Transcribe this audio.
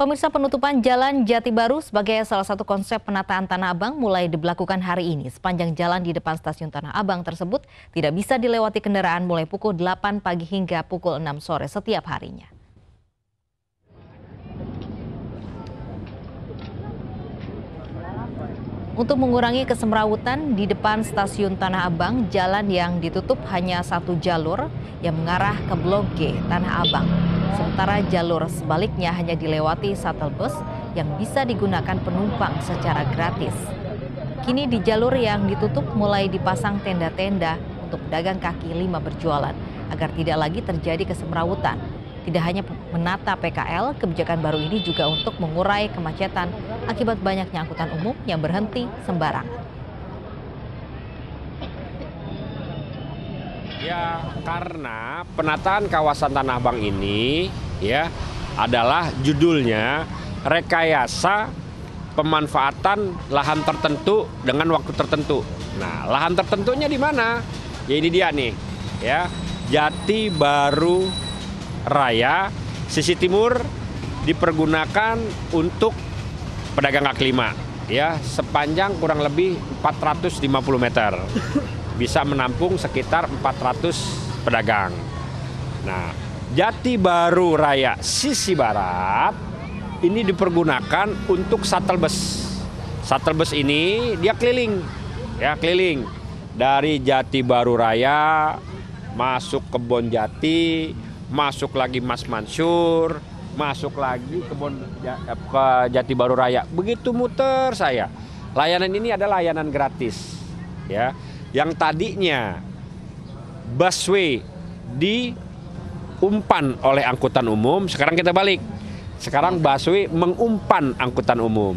Pemirsa, penutupan Jalan Jati Baru sebagai salah satu konsep penataan Tanah Abang mulai diberlakukan hari ini. Sepanjang jalan di depan stasiun Tanah Abang tersebut tidak bisa dilewati kendaraan mulai pukul 8 pagi hingga pukul 6 sore setiap harinya. Untuk mengurangi kesemrawutan di depan stasiun Tanah Abang, jalan yang ditutup hanya satu jalur yang mengarah ke Blok G, Tanah Abang. Sementara jalur sebaliknya hanya dilewati shuttle bus yang bisa digunakan penumpang secara gratis. Kini di jalur yang ditutup mulai dipasang tenda-tenda untuk pedagang kaki lima berjualan agar tidak lagi terjadi kesemrawutan. Tidak hanya menata PKL, kebijakan baru ini juga untuk mengurai kemacetan akibat banyaknya angkutan umum yang berhenti sembarangan. Ya, karena penataan kawasan Tanah Abang ini ya adalah judulnya rekayasa pemanfaatan lahan tertentu dengan waktu tertentu. Nah, lahan tertentunya di mana? Ya ini dia nih, ya. Jati Baru Raya sisi timur dipergunakan untuk pedagang kaki lima ya sepanjang kurang lebih 450 meter. Bisa menampung sekitar 400 pedagang. Nah, Jati Baru Raya sisi barat ini dipergunakan untuk shuttle bus. Shuttle bus ini dia keliling, ya keliling dari Jati Baru Raya masuk Kebon Jati, masuk lagi Mas Mansur, masuk lagi ke Jati Baru Raya. Begitu muter saya. Layanan ini ada layanan gratis, ya. Yang tadinya busway diumpan oleh angkutan umum, sekarang kita balik. Sekarang busway mengumpan angkutan umum.